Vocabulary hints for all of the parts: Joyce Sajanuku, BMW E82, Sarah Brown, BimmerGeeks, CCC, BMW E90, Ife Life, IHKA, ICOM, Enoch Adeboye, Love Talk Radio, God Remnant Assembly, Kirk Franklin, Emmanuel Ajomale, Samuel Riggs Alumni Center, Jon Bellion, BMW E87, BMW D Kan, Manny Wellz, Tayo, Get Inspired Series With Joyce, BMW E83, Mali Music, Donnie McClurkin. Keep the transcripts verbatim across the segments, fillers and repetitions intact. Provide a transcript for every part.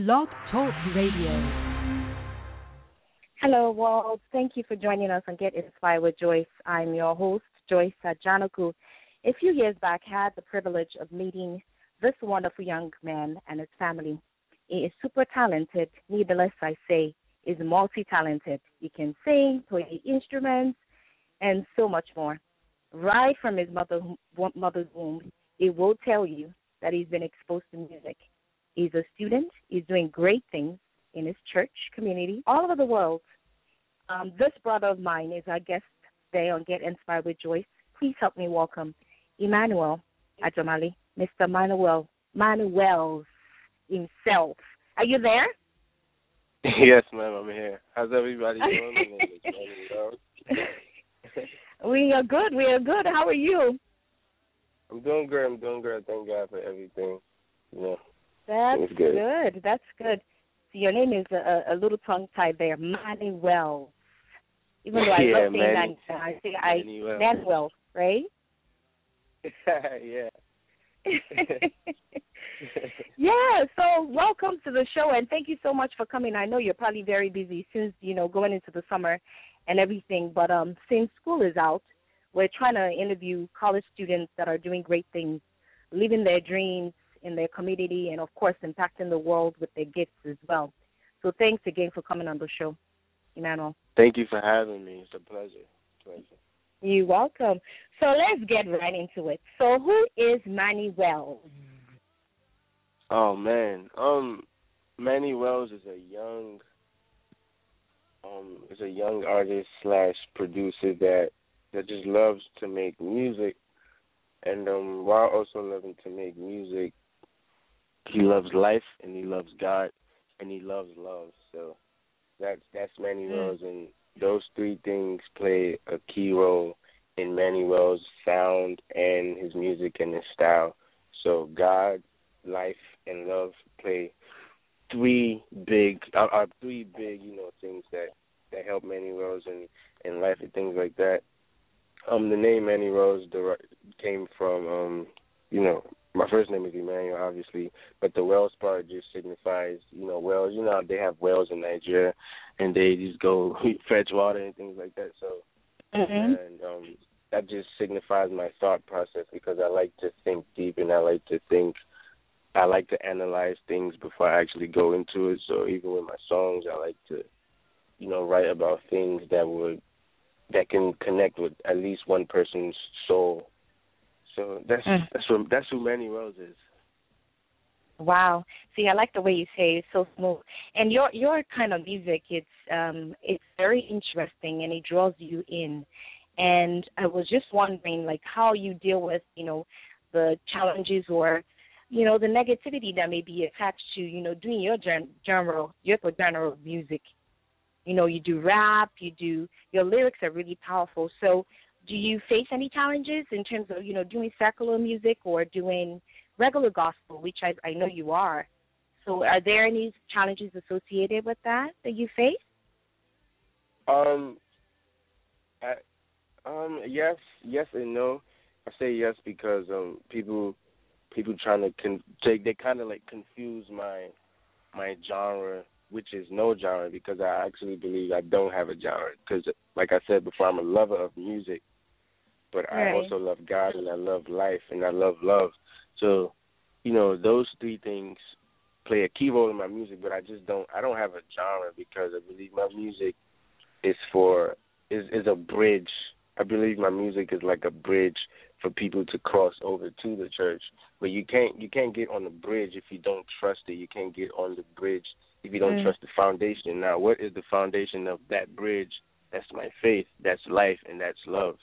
Love Talk Radio. Hello, world. Thank you for joining us on Get Inspired with Joyce. I'm your host, Joyce Sajanuku. A few years back, I had the privilege of meeting this wonderful young man and his family. He is super talented, needless I say, is multi-talented. He can sing, play instruments, and so much more. Right from his mother, mother's womb, he will tell you that he's been exposed to music. He's a student. He's doing great things in his church community all over the world. Um, this brother of mine is our guest today on Get Inspired with Joyce. Please help me welcome Emmanuel Ajomale, Mister Manuel, Manny Wellz himself. Are you there? Yes, ma'am, I'm here. How's everybody doing? We are good. We are good. How are you? I'm doing good. I'm doing good. Thank God for everything. Yeah. That's good. good. That's good. So your name is a, a little tongue-tied there, Manny Wellz. Even though I yeah, love saying Manny, that, I say I Manny Wellz, Manny Wellz, right? Yeah. Yeah, so welcome to the show, and thank you so much for coming. I know you're probably very busy since, you know, going into the summer and everything, but um, since school is out, we're trying to interview college students that are doing great things, living their dreams in their community, and, of course, impacting the world with their gifts as well. So thanks again for coming on the show, Emmanuel. Thank you for having me. It's a pleasure. pleasure. You're welcome. So let's get right into it. So who is Manny Wellz? Oh, man. Um, Manny Wellz is a young um, is a young artist slash producer that, that just loves to make music. And um, while also loving to make music, he loves life, and he loves God, and he loves love. So that's that's Manny Wellz, and those three things play a key role in Manny Wellz' sound and his music and his style. So God, life, and love play three big are, are three big you know things that, that help Manny Wellz and and life and things like that. Um, the name Manny Wellz came from um, you know. My first name is Emmanuel, obviously, but the Wellz part just signifies, you know, wells. You know, they have wells in Nigeria, and they just go fetch water and things like that. So, mm-hmm. and um, that just signifies my thought process, because I like to think deep, and I like to think, I like to analyze things before I actually go into it. So even with my songs, I like to, you know, write about things that would, that can connect with at least one person's soul. So that's mm. that's who that's who Manny Wellz is. Wow. See, I like the way you say it. It's so smooth. And your your kind of music, it's um it's very interesting, and it draws you in. And I was just wondering, like, how you deal with, you know, the challenges or, you know, the negativity that may be attached to, you know, doing your gen- genre, your genre of music. You know, you do rap, you do your lyrics are really powerful. So do you face any challenges in terms of, you know, doing secular music or doing regular gospel, which I, I know you are? So are there any challenges associated with that that you face? Um, I, um, yes, yes and no. I say yes because um, people people trying to con- they, they kind of like confuse my my genre, which is no genre, because I actually believe I don't have a genre, because like I said before, I'm a lover of music. But I right. also love God, and I love life, and I love love. So, you know, those three things play a key role in my music, but I just don't, I don't have a genre, because I believe my music is for, is, is a bridge. I believe my music is like a bridge for people to cross over to the church. But you can't, you can't get on the bridge if you don't trust it. You can't get on the bridge if you don't mm. trust the foundation. Now, what is the foundation of that bridge? That's my faith, that's life, and that's love.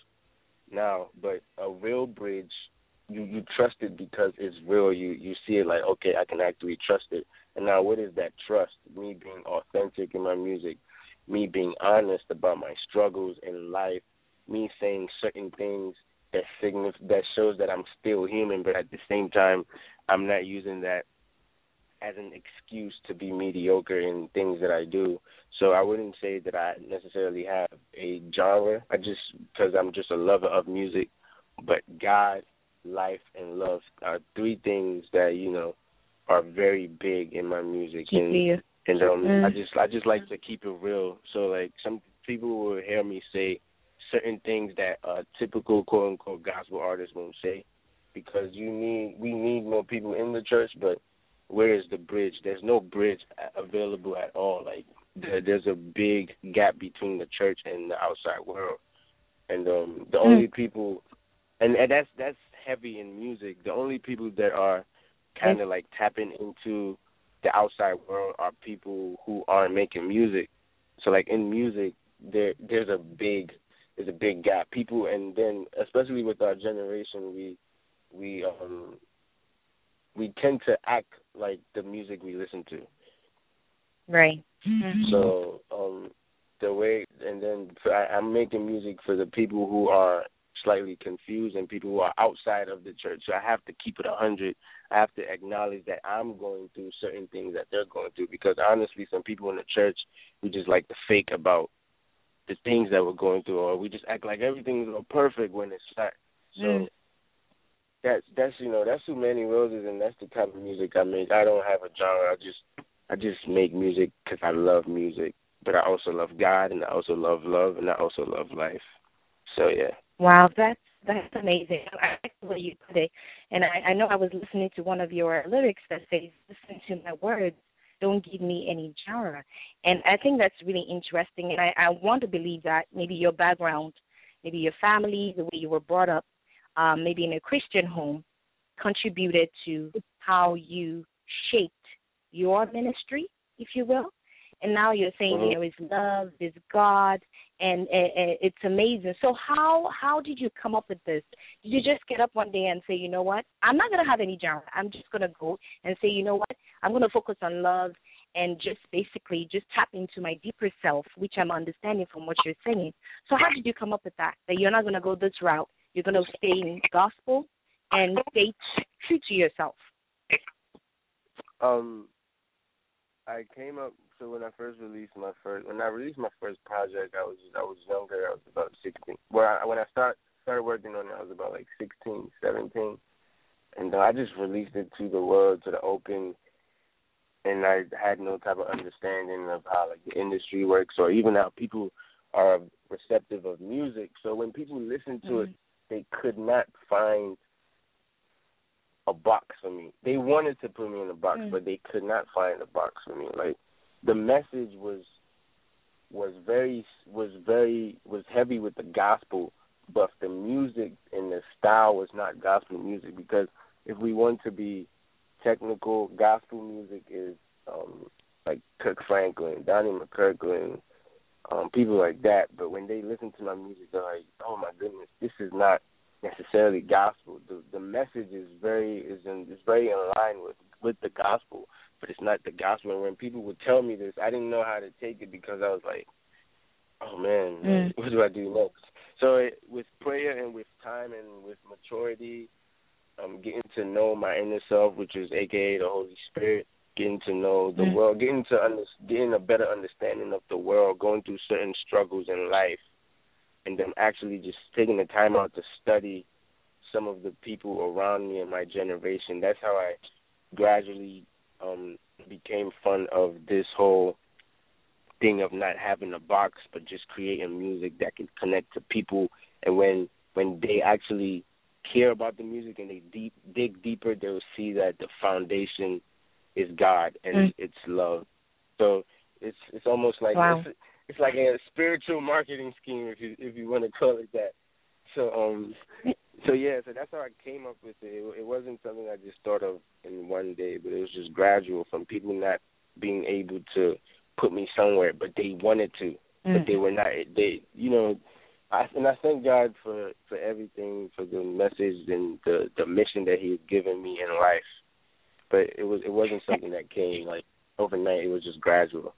Now, but a real bridge, you, you trust it because it's real. You you see it like, okay, I can actually trust it. And now what is that trust? Me being authentic in my music, me being honest about my struggles in life, me saying certain things that signif- that shows that I'm still human, but at the same time, I'm not using that as an excuse to be mediocre in things that I do. So I wouldn't say that I necessarily have a genre. I just, because I'm just a lover of music. But God, life, and love are three things that, you know, are very big in my music, and, and um, mm. I just I just like to keep it real. So like some people will hear me say certain things that a typical quote unquote gospel artist won't say, because you need we need more people in the church, but where is the bridge? There's no bridge available at all. Like there, there's a big gap between the church and the outside world, and um, the mm. only people, and, and that's that's heavy in music. The only people that are kind of like tapping into the outside world are people who aren't making music. So like in music, there there's a big there's a big gap. People, and then especially with our generation, we we um we tend to act like the music we listen to. Right. Mm-hmm. So um the way, and then I, I'm making music for the people who are slightly confused and people who are outside of the church. So I have to keep it one hundred. I have to acknowledge that I'm going through certain things that they're going through, because honestly, some people in the church, we just like to fake about the things that we're going through, or we just act like everything's perfect when it's not. So mm. that's, that's you know, that's who Manny Wellz is, and that's the type of music I make. I don't have a genre. I just, I just make music because I love music, but I also love God, and I also love love, and I also love life. So, yeah. Wow, that's that's amazing. I like the way you put it. And I, I know I was listening to one of your lyrics that says, listen to my words, don't give me any genre. And I think that's really interesting. And I, I want to believe that maybe your background, maybe your family, the way you were brought up, um, maybe in a Christian home, contributed to how you shaped your ministry, if you will. And now you're saying mm-hmm. there is love, there's God, and, and, and it's amazing. So how how did you come up with this? Did you just get up one day and say, you know what, I'm not going to have any genre. I'm just going to go and say, you know what, I'm going to focus on love and just basically just tap into my deeper self, which I'm understanding from what you're saying. So how did you come up with that, that you're not going to go this route? You're going to stay in gospel and stay true to yourself? Um, I came up. So when I first released my first, when I released my first project, I was I was younger. I was about sixteen. Well, I, when I start, started working on it, I was about like sixteen, seventeen. And uh, I just released it to the world, to the open, and I had no type of understanding of how like the industry works, or even how people are receptive of music. So when people listened to mm-hmm. it, they could not find a box for me. They wanted to put me in a box, mm-hmm. but they could not find a box for me. Like, the message was was very was very was heavy with the gospel, but the music and the style was not gospel music, because if we want to be technical, gospel music is um, like Kirk Franklin, Donnie McClurkin, um, people like that. But when they listen to my music, they're like, "Oh my goodness, this is not necessarily gospel." The the message is very is in, is very in line with, with the gospel, but it's not the gospel. And when people would tell me this, I didn't know how to take it, because I was like, oh, man, mm. what do I do next? So it, with prayer and with time and with maturity, um, getting to know my inner self, which is A K A the Holy Spirit, getting to know the mm. world, getting to under, getting a better understanding of the world, going through certain struggles in life, and then actually just taking the time out to study some of the people around me in my generation. That's how I gradually Um, became fun of this whole thing of not having a box, but just creating music that can connect to people. And when when they actually care about the music and they deep, dig deeper, they'll see that the foundation is God and mm. it's love. So it's it's almost like wow. it's, it's like a spiritual marketing scheme, if you if you want to call it that. So um, so yeah, so that's how I came up with it. It, it wasn't something I just thought of in one day, but it was just gradual, from people not being able to put me somewhere, but they wanted to, mm. but they were not. They, you know, I, and I thank God for, for everything, for the message and the, the mission that He's given me in life. But it was it wasn't something that came like overnight. It was just gradual.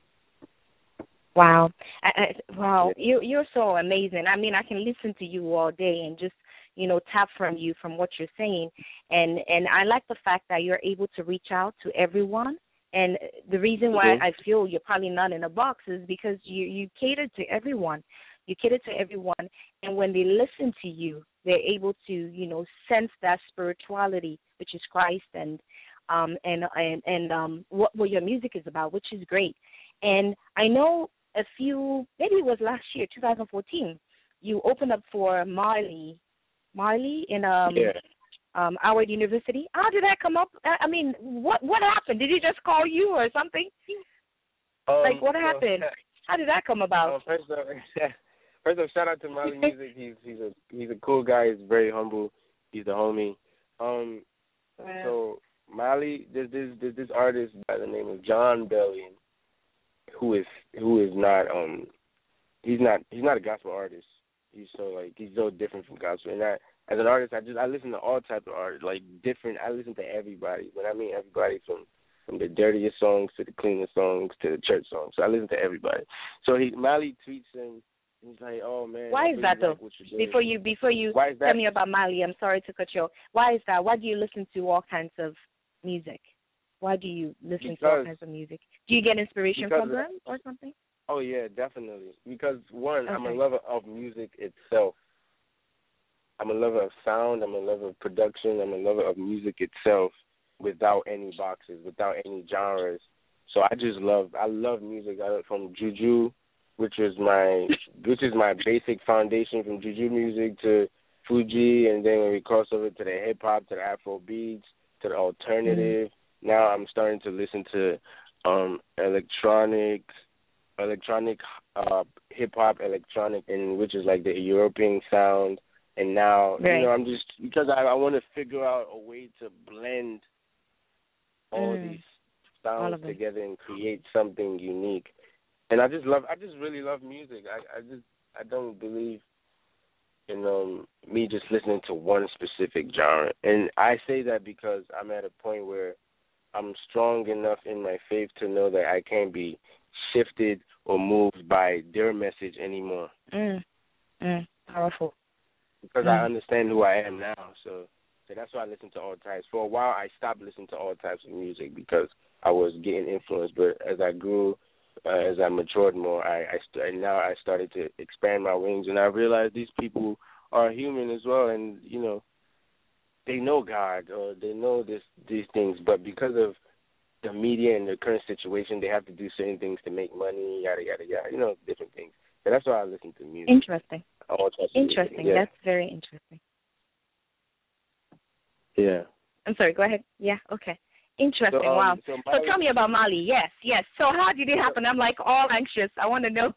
Wow. I, I, wow. You, you're so amazing. I mean, I can listen to you all day and just, you know, tap from you, from what you're saying. And and I like the fact that you're able to reach out to everyone. And the reason why mm-hmm. I feel you're probably not in a box is because you, you cater to everyone. You cater to everyone. And when they listen to you, they're able to, you know, sense that spirituality, which is Christ, and um, and and, and um, what, what your music is about, which is great. And I know a few, maybe it was last year, twenty fourteen, you opened up for Mali, Mali in um, yeah. um, Howard University. How did that come up? I mean, what what happened? Did he just call you or something? Um, like, what happened? Uh, How did that come about? Uh, first of all, first of, shout out to Mali Music. He's he's a he's a cool guy. He's very humble. He's a homie. Um, yeah. So Mali, there's this there's this artist by the name of Jon Bellion, who is who is not um he's not he's not a gospel artist. He's so like he's so different from gospel. And I, as an artist, I just I listen to all types of art, like different. I listen to everybody. When I mean everybody, from from the dirtiest songs to the cleanest songs to the church songs. So I listen to everybody. So he Mali tweets him. He's like, oh, man. Why is that, though? Before you before you tell me about Mali, I'm sorry to cut you off. Why is that? Why do you listen to all kinds of music? Why do you listen because, to all kinds of music? Do you get inspiration from them that, or something? Oh, yeah, definitely. Because, one, okay. I'm a lover of music itself. I'm a lover of sound. I'm a lover of production. I'm a lover of music itself without any boxes, without any genres. So I just love, I love music. I love from Juju, which is my which is my basic foundation, from Juju music to Fuji, and then when we cross over to the hip hop, to the Afro beats, to the alternative. Mm-hmm. Now I'm starting to listen to um, electronic, electronic uh, hip hop, electronic, and which is like the European sound. And now right. you know I'm just because I, I want to figure out a way to blend all mm. these sounds all together and create something unique. And I just love, I just really love music. I, I just, I don't believe in um, me just listening to one specific genre. And I say that because I'm at a point where I'm strong enough in my faith to know that I can't be shifted or moved by their message anymore. Mm. Mm. Powerful. Because mm. I understand who I am now. So, so that's why I listen to all types. For a while, I stopped listening to all types of music because I was getting influenced. But as I grew, Uh, as I matured more, I, I st- now I started to expand my wings, and I realized these people are human as well, and you know, they know God or they know this these things, but because of the media and the current situation, they have to do certain things to make money, yada yada yada, you know, different things. So that's why I listen to music. Interesting. Interesting. Music. Yeah. That's very interesting. Yeah. I'm sorry. Go ahead. Yeah. Okay. Interesting, so, um, wow. So, Mali, so tell me about Mali. Yes, yes. So how did it happen? I'm like all anxious. I want to know.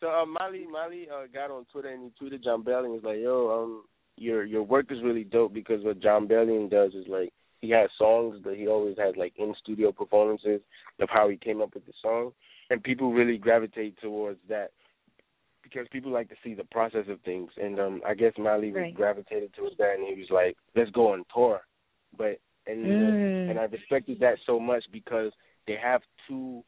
so uh, Mali, Mali uh, got on Twitter and he tweeted Jon Bellion. He's like, yo, um, your your work is really dope, because what Jon Bellion does is like he has songs, but he always has like in-studio performances of how he came up with the song. And people really gravitate towards that because people like to see the process of things. And um, I guess Mali right. gravitated towards that, and he was like, let's go on tour. But And mm. and I respected that so much because they have two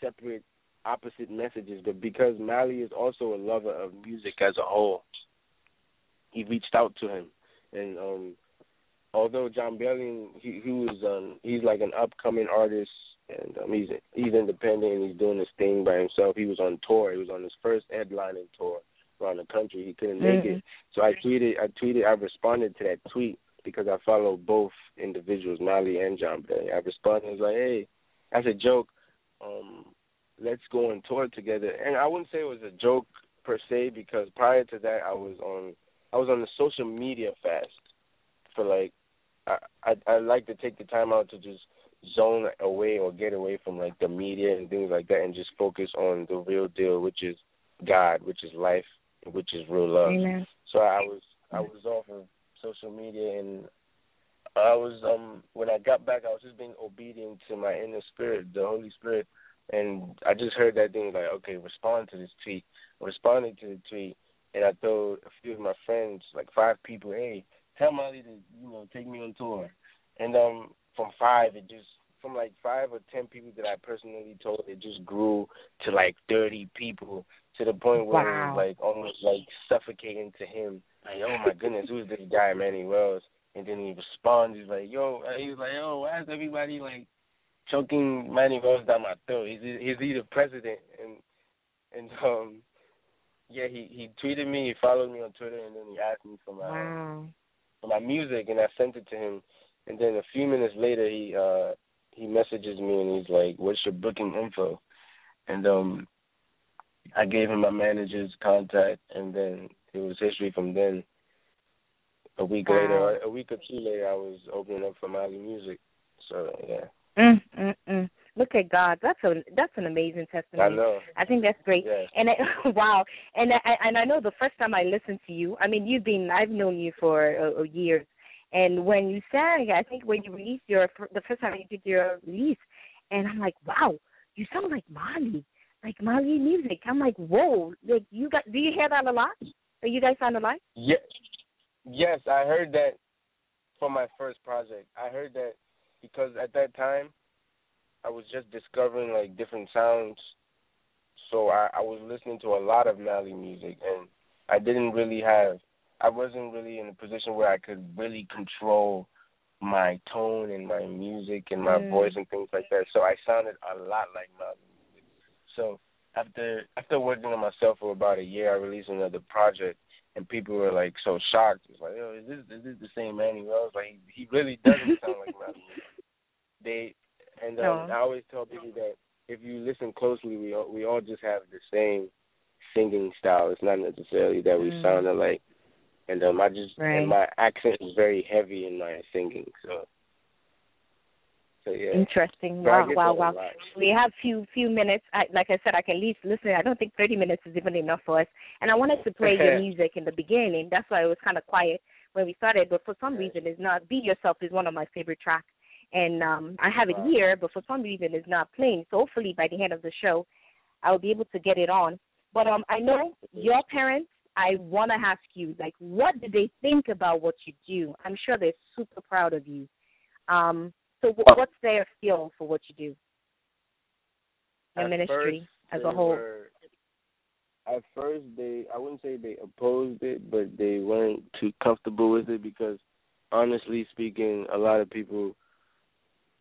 separate opposite messages. But because Mali is also a lover of music as a whole, he reached out to him. And um, although Jon Bellion, he, he was um, he's like an upcoming artist, and um, he's he's independent and he's doing his thing by himself. He was on tour. He was on his first headlining tour around the country. He couldn't mm. make it. So I tweeted. I tweeted. I responded to that tweet, because I follow both individuals, Mali and Jon Bellion. I responded and was like, hey, that's a joke. Um, let's go on tour together. And I wouldn't say it was a joke per se, because prior to that, I was on I was on the social media fast for like, I, I, I like to take the time out to just zone away or get away from like the media and things like that and just focus on the real deal, which is God, which is life, which is real love. Amen. So I was I was off of social media, and I was um when I got back, I was just being obedient to my inner spirit, the Holy Spirit, and I just heard that thing like, okay, respond to this tweet. Responded to the tweet, and I told a few of my friends, like five people, hey, tell Mali to you know take me on tour, and um from five it just from like five or ten people that I personally told, it just grew to like thirty people, to the point where wow. it was like almost like suffocating to him. Like, oh my goodness, who's this guy, Manny Wellz? And then he responds, he's like, yo, he's like, yo, why is everybody like choking Manny Wellz down my throat? He's he's either president, and and um yeah, he, he tweeted me, he followed me on Twitter, and then he asked me for my wow. for my music, and I sent it to him, And then a few minutes later, he uh, he messages me and he's like, "What's your booking info?" And um, I gave him my manager's contact, and then it was history from then. A week wow. later, a week or two later, I was opening up for Mali Music. So yeah. Mm, mm, mm. Look at God. That's a that's an amazing testimony. I know. I think that's great. Yeah. And I, wow. And I and I know the first time I listened to you. I mean, you've been I've known you for uh, years. And when you sang, I think when you released your the first time you did your release, and I'm like, wow, you sound like Mali, like Mali Music. I'm like, whoa, like you got. Do you hear that a lot? Are you guys sound alike? Yes. Yes, I heard that for my first project. I heard that because at that time I was just discovering, like, different sounds. So I, I was listening to a lot of Mali music, and I didn't really have – I wasn't really in a position where I could really control my tone and my music and my mm. voice and things like that. So I sounded a lot like Mali music. So after, after working on myself for about a year, I released another project. And people were, like, so shocked. It's like, oh, is this, is this the same Manny Wellz? Like, he really doesn't sound like Manny Wellz. They, and um, no. I always tell people that if you listen closely, we all, we all just have the same singing style. It's not necessarily that we mm. sound alike. And um, I just, right. and my accent is very heavy in my singing, so. So, yeah. Interesting. Wow, wow, wow. We have few few minutes. I, like I said, I can at least listen. I don't think thirty minutes is even enough for us. And I wanted to play your music in the beginning. That's why it was kind of quiet when we started. But for some reason, it's not. Be Yourself is one of my favorite tracks. And um, I have it here, but for some reason, it's not playing. So hopefully by the end of the show, I'll be able to get it on. But um, I know your parents, I want to ask you, like, what do they think about what you do? I'm sure they're super proud of you. Um. So what's their feel for what you do, the ministry as a whole? Were, at first, they I wouldn't say they opposed it, but they weren't too comfortable with it because, honestly speaking, a lot of people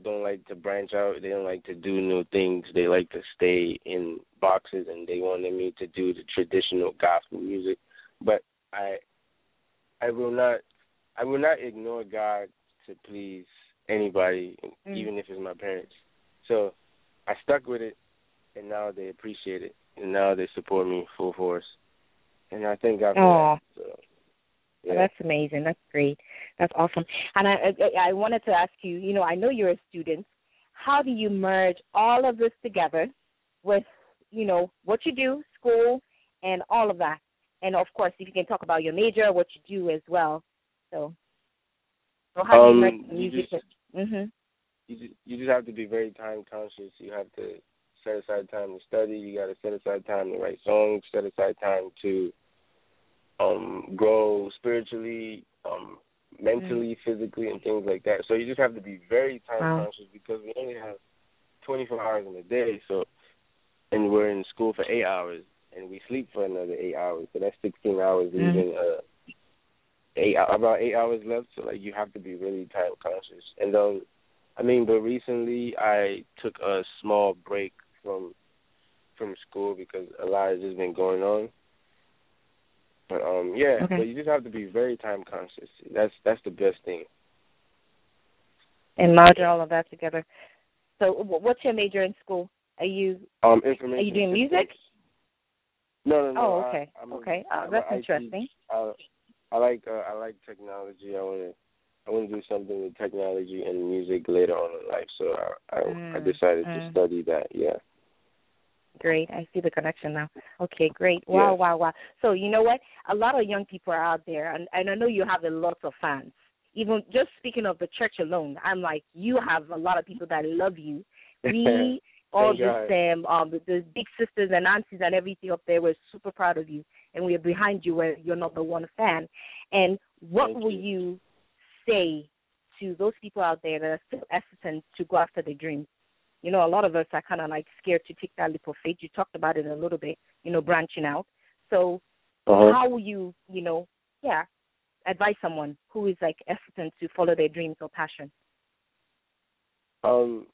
don't like to branch out. They don't like to do new things. They like to stay in boxes, and they wanted me to do the traditional gospel music. But I, I will not, I will not ignore God to please anybody, mm. even if it's my parents. So I stuck with it, and now they appreciate it, and now they support me full force. And I thank God for that. So, yeah. That's amazing. That's great. That's awesome. And I, I I wanted to ask you, you know, I know you're a student. How do you merge all of this together with, you know, what you do, school, and all of that? And, of course, if you can talk about your major, what you do as well. So. So how um, do you make music? You just, mm-hmm. you, just, you just have to be very time conscious. You have to set aside time to study. You got to set aside time to write songs. Set aside time to um, grow spiritually, um, mentally, mm-hmm. physically, and things like that. So you just have to be very time wow. conscious because we only have twenty-four hours in a day. So, and we're in school for eight hours, and we sleep for another eight hours. So that's sixteen hours mm-hmm. even. Uh, Eight, about eight hours left, so, like, you have to be really time conscious. And, um, I mean, but recently I took a small break from from school because a lot has just been going on. But, um, yeah, okay. but you just have to be very time conscious. That's that's the best thing. And merge all of that together. So what's your major in school? Are you um, information Are you doing music? No, no, no. Oh, okay. I, I'm okay. A, oh, that's I, interesting. I, uh, I like uh, I like technology. I wanna I wanna do something with technology and music later on in life. So I I, mm, I decided mm. to study that. Yeah. Great. I see the connection now. Okay. Great. Wow. Yeah. Wow. Wow. So you know what? A lot of young people are out there, and, and I know you have a lot of fans. Even just speaking of the church alone, I'm like, you have a lot of people that love you. We all just um, um the big sisters and aunties and everything up there were super proud of you. And we are behind you where you're number one fan. And what Thank will you. you say to those people out there that are still hesitant to go after their dreams? You know, a lot of us are kind of like scared to take that leap of faith. You talked about it a little bit, you know, branching out. So uh-huh. how will you, you know, yeah, advise someone who is like hesitant to follow their dreams or passion? Um,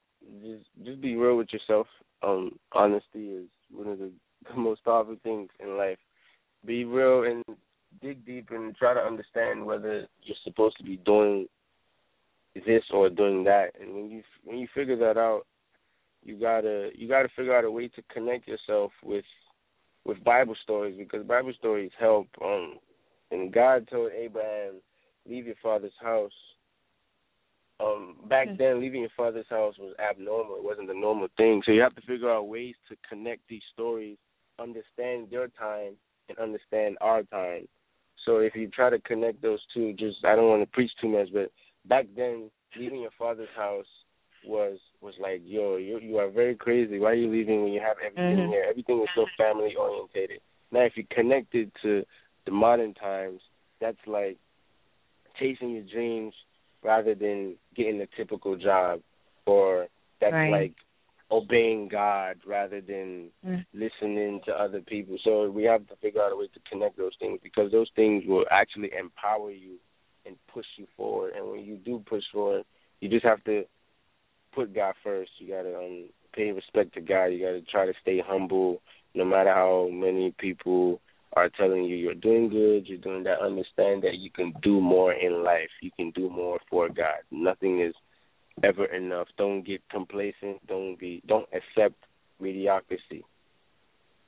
just, just be real with yourself. Um, honesty is one of the most powerful things in life. Be real and dig deep and try to understand whether you're supposed to be doing this or doing that. And when you when you figure that out, you gotta you gotta figure out a way to connect yourself with with Bible stories, because Bible stories help. Um, and God told Abraham, "Leave your father's house." Um, back okay. then, leaving your father's house was abnormal. It wasn't the normal thing. So you have to figure out ways to connect these stories, understand your time, and understand our time. So if you try to connect those two, just I don't want to preach too much, but back then, leaving your father's house was was like, yo, you you are very crazy. Why are you leaving when you have everything mm-hmm. here? Everything is so family orientated. Now, if you connect it to the modern times, that's like chasing your dreams rather than getting a typical job, or that's right. like obeying God rather than mm. listening to other people. So we have to figure out a way to connect those things, because those things will actually empower you and push you forward. And when you do push forward, you just have to put God first. You got to um, pay respect to God. You got to try to stay humble, no matter how many people are telling you you're doing good, you're doing that. Understand that you can do more in life. You can do more for God. Nothing is ever enough. Don't get complacent. Don't be. Don't accept mediocrity.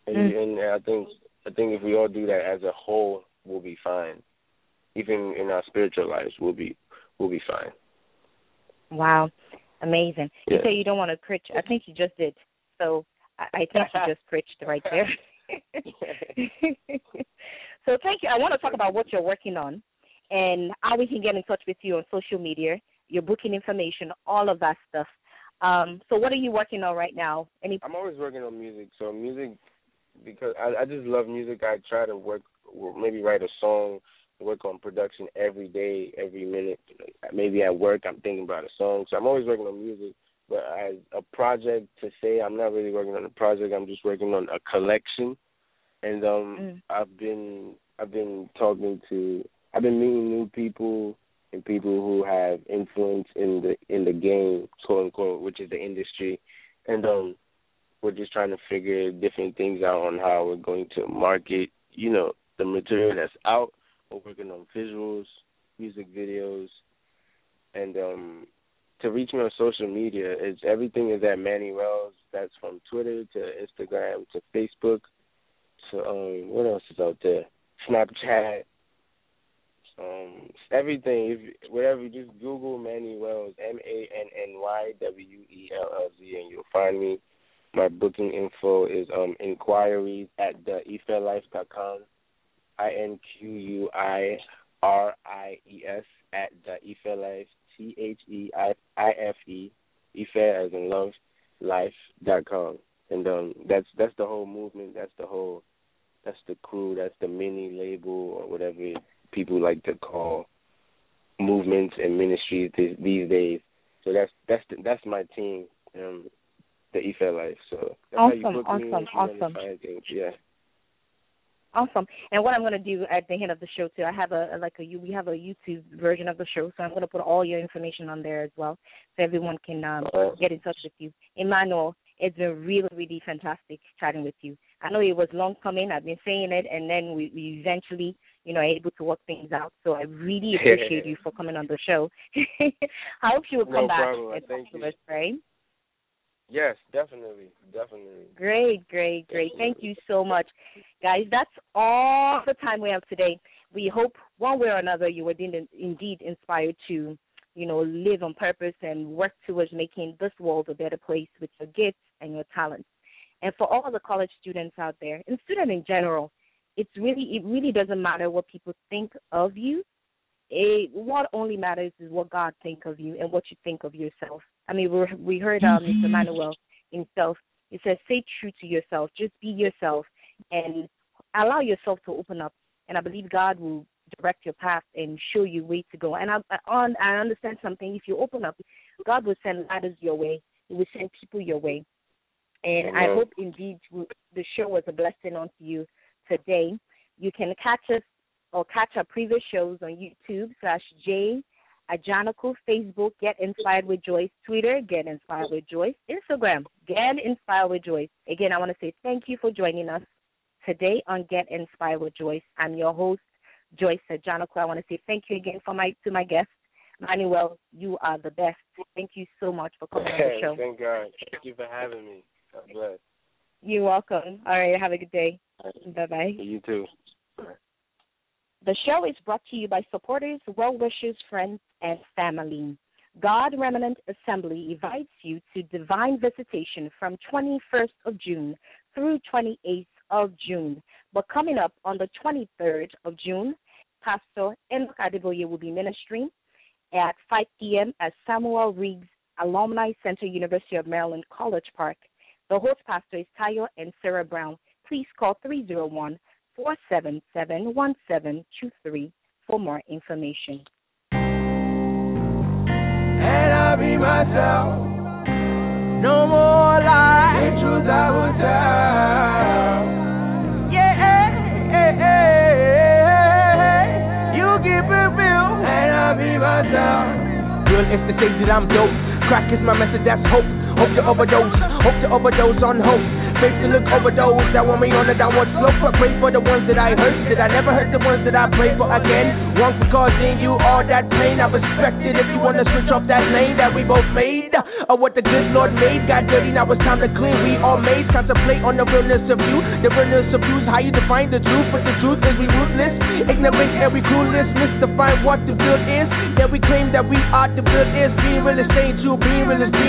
And, mm. and I think I think if we all do that as a whole, we'll be fine. Even in our spiritual lives, we'll be we'll be fine. Wow, amazing! Yeah. You say you don't want to preach. I think you just did. So I, I think you just preached right there. So thank you. I want to talk about what you're working on and how we can get in touch with you on social media, your booking information, all of that stuff. Um, so what are you working on right now? Any? I'm always working on music. So music, because I, I just love music. I try to work, maybe write a song, work on production every day, every minute. Maybe at work I'm thinking about a song. So I'm always working on music. But as a project to say, I'm not really working on a project. I'm just working on a collection. And um, mm. I've been I've been talking to I've been meeting new people and people who have influence in the in the game, quote unquote, which is the industry. And um, we're just trying to figure different things out on how we're going to market, you know, the material that's out. We're working on visuals, music videos, and um, to reach me on social media, it's everything is at Manny Wellz. That's from Twitter to Instagram to Facebook. So um, what else is out there? Snapchat, um, everything. If, whatever, just Google Manny Wellz, M A N N Y W E L L Z, and you'll find me. My booking info is um, inquiries at the ife life dot com, I N Q U I R I E S at the Ife Life, T H E I F E, Ife as in love, life dot com. And um, that's that's the whole movement. That's the whole. That's the crew. That's the mini label, or whatever people like to call movements and ministries th- these days. So that's that's the, that's my team, um, the Ife Life. So that's awesome, how you book awesome, me awesome. Yeah. Awesome. And what I'm going to do at the end of the show too, I have a like a we have a YouTube version of the show, so I'm going to put all your information on there as well, so everyone can um, right. get in touch with you. Emmanuel, it's been really, really fantastic chatting with you. I know it was long coming. I've been saying it, and then we, we eventually, you know, are able to work things out. So I really appreciate you for coming on the show. I hope you will come no back problem. and talk to us, right? Yes, definitely, definitely. Great, great, great. Definitely. Thank you so much. Guys, that's all the time we have today. We hope one way or another you were indeed inspired to, you know, live on purpose and work towards making this world a better place with your gifts and your talents. And for all the college students out there, and students in general, it's really it really doesn't matter what people think of you. It, what only matters is what God thinks of you and what you think of yourself. I mean, we we heard um, Mister Manuel himself. He says, stay true to yourself. Just be yourself and allow yourself to open up. And I believe God will direct your path and show you where to go. And I, I, I understand something. If you open up, God will send ladders your way. He will send people your way. And Amen. I hope indeed the show was a blessing unto you today. You can catch us or catch our previous shows on YouTube slash J Ajanaku, Facebook, Get Inspired with Joyce, Twitter, Get Inspired with Joyce, Instagram, Get Inspired with Joyce. Again, I want to say thank you for joining us today on Get Inspired with Joyce. I'm your host, Joyce Sajanuku. I want to say thank you again for my to my guest, Manny Wellz, you are the best. Thank you so much for coming hey, on the show. Thank God. Thank you for having me. God bless. You're welcome. All right, have a good day. Right. Bye-bye. You too. The show is brought to you by supporters, well-wishers, friends, and family. God Remnant Assembly invites you to divine visitation from twenty-first of June through twenty-eighth of June. But coming up on the twenty-third of June, Pastor Enoch Adeboye will be ministering at five p.m. at Samuel Riggs Alumni Center, University of Maryland, College Park. The host pastor is Tayo and Sarah Brown. Please call three oh one, four seven seven, one seven two three for more information. And I'll be myself, no more lies, the truth I will tell. Yeah, hey, hey, hey, you keep it real, and I'll be myself. Real is the thing that I'm dope, crack is my message, that's hope. Hope to overdose, hope to overdose on hope. Faith to look over those that want me on the downward slope. I pray for the ones that I hurt, that I never hurt the ones that I pray for again. Wrong for causing you all that pain. I respect it if you want to switch off that lane that we both made. Or what the good Lord made got dirty, now it's time to clean. We all made, time to play on the realness of you. The realness of you is how you define the truth. But the truth is we ruthless, ignorant and we clueless. Misdefine what the good is. Yeah, we claim that we are the good is. Being real is staying true, being real is